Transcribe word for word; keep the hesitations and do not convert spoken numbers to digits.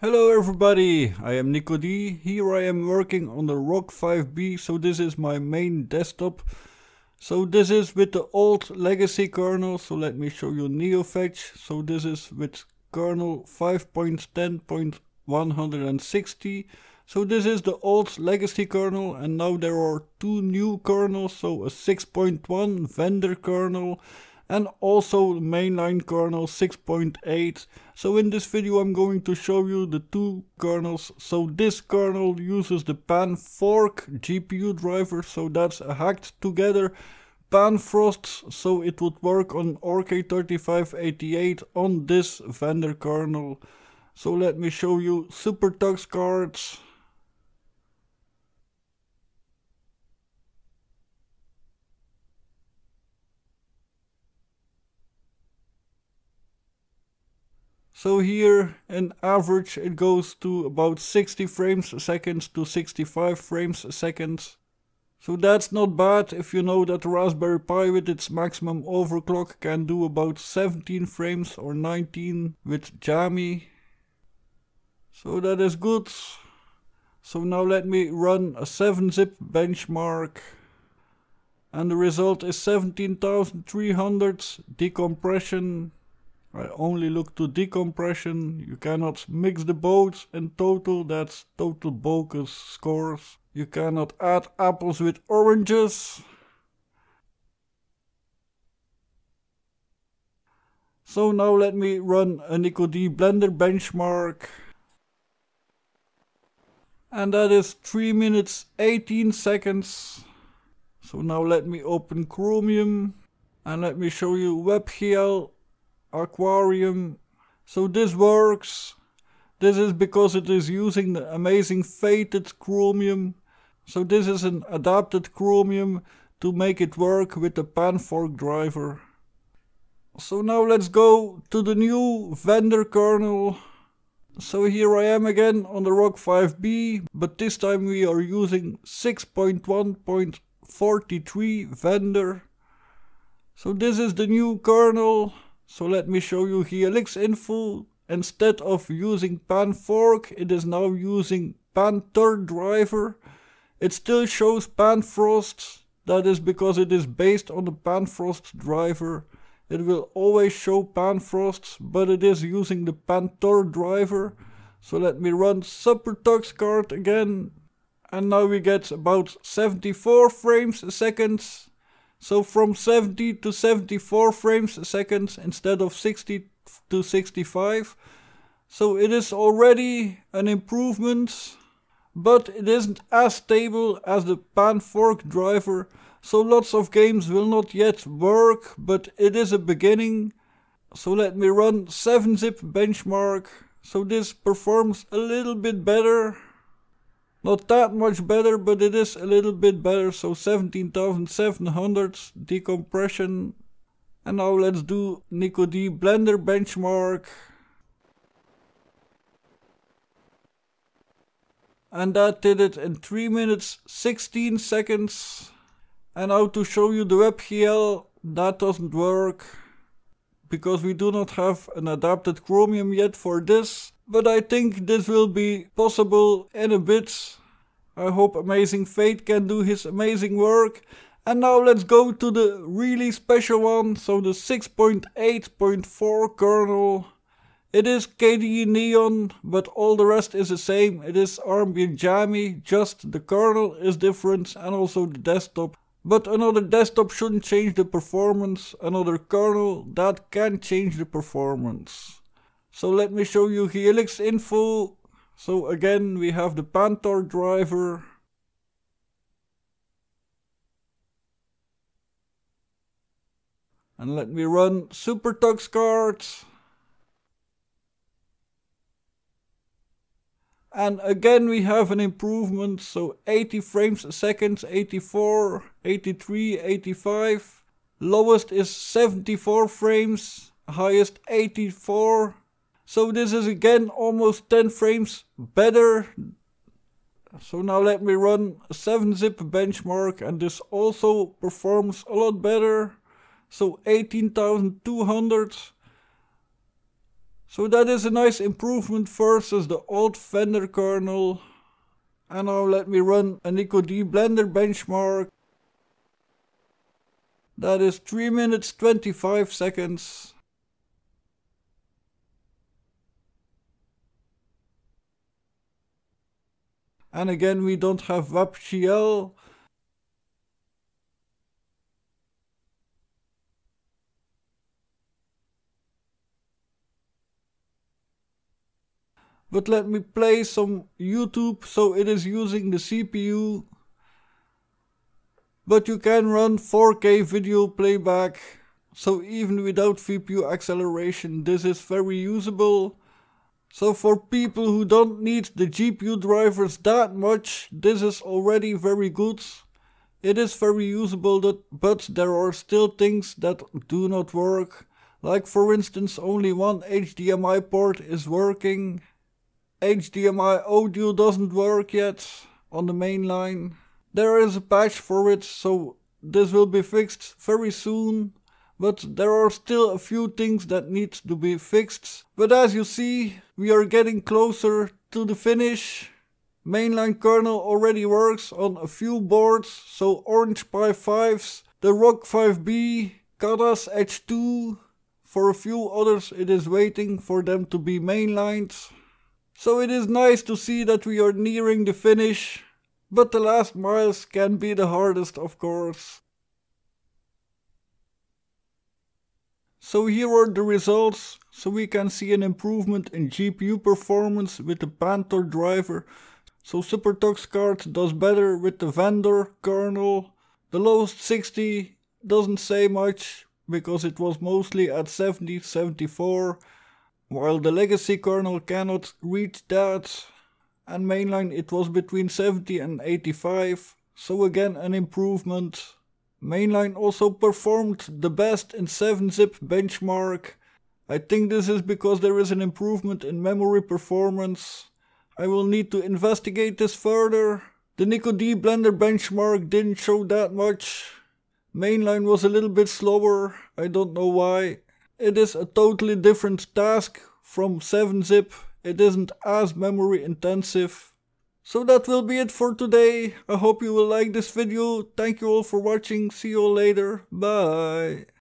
Hello everybody, I am Nico D. Here I am working on the Rock five B, so this is my main desktop. So this is with the old legacy kernel, so let me show you NeoFetch. So this is with kernel five point ten point one sixty. So this is the old legacy kernel, and now there are two new kernels, so a six point one vendor kernel and also mainline kernel six point eight. So in this video I'm going to show you the two kernels. So this kernel uses the PanFork G P U driver, so that's hacked together PanFrost, so it would work on R K thirty-five eighty-eight on this vendor kernel. So let me show you SuperTuxKart. So here in average it goes to about sixty frames a second to sixty-five frames a second. So that's not bad if you know that the Raspberry Pi with its maximum overclock can do about seventeen frames or nineteen with Jammy. So that is good. So now let me run a seven zip benchmark. And the result is seventeen thousand three hundred decompression. I only look to decompression, you cannot mix the both in total, that's total bogus scores. You cannot add apples with oranges. So now let me run a Nico D Blender benchmark. And that is three minutes eighteen seconds. So now let me open Chromium and let me show you WebGL. Aquarium. So this works. This is because it is using the amazing fated Chromium. So this is an adapted Chromium to make it work with the PanFork driver. So now let's go to the new vendor kernel. So here I am again on the Rock five B, but this time we are using six point one point forty-three vendor. So this is the new kernel. So let me show you Helix info. Instead of using PanFork, it is now using Panthor driver. It still shows PanFrost. That is because it is based on the PanFrost driver. It will always show PanFrost, but it is using the Panthor driver. So let me run SuperTuxKart again. And now we get about seventy-four frames a second. So from seventy to seventy-four frames a second instead of sixty to sixty-five. So it is already an improvement, but it isn't as stable as the PanFork driver. So lots of games will not yet work, but it is a beginning. So let me run seven zip benchmark. So this performs a little bit better. Not that much better, but it is a little bit better, so seventeen thousand seven hundred decompression. And now let's do Nico D Blender benchmark. And that did it in three minutes sixteen seconds. And now to show you the WebGL, that doesn't work, because we do not have an adapted Chromium yet for this. But I think this will be possible in a bit. I hope Amazing Fate can do his amazing work. And now let's go to the really special one, so the six point eight point four kernel. It is K D E Neon, but all the rest is the same. It is Armbian Jammy, just the kernel is different and also the desktop. But another desktop shouldn't change the performance, another kernel that can change the performance. So let me show you Helix info. So again we have the Panthor driver. And let me run SuperTuxKart. And again we have an improvement, so eighty frames a second, eighty-four, eighty-three, eighty-five. Lowest is seventy-four frames, highest eighty-four. So this is again almost ten frames better. So now let me run a seven zip benchmark, and this also performs a lot better. So eighteen thousand two hundred. So that is a nice improvement versus the old vendor kernel. And now let me run a Nico D Blender benchmark. That is three minutes twenty-five seconds. And again, we don't have WebGL. But let me play some YouTube, so it is using the C P U. But you can run four K video playback, so even without V P U acceleration, this is very usable. So for people who don't need the G P U drivers that much, this is already very good. It is very usable, that, but there are still things that do not work. Like for instance, only one H D M I port is working. H D M I audio doesn't work yet on the main line. There is a patch for it, so this will be fixed very soon, but there are still a few things that need to be fixed. But as you see, we are getting closer to the finish. Mainline kernel already works on a few boards, so Orange Pi fives, the Rock five B, Kadas H two. For a few others it is waiting for them to be mainlined. So it is nice to see that we are nearing the finish, but the last miles can be the hardest, of course. So here are the results, so we can see an improvement in G P U performance with the Panthor driver. So SuperTuxKart does better with the vendor kernel. The lowest sixty doesn't say much, because it was mostly at seventy, seventy-four. While the legacy kernel cannot reach that, and mainline it was between seventy and eighty-five, so again an improvement. Mainline also performed the best in seven zip benchmark. I think this is because there is an improvement in memory performance. I will need to investigate this further. The Nico D Blender benchmark didn't show that much. Mainline was a little bit slower, I don't know why. It is a totally different task from seven zip, it isn't as memory intensive. So that will be it for today. I hope you will like this video. Thank you all for watching, see you all later, bye.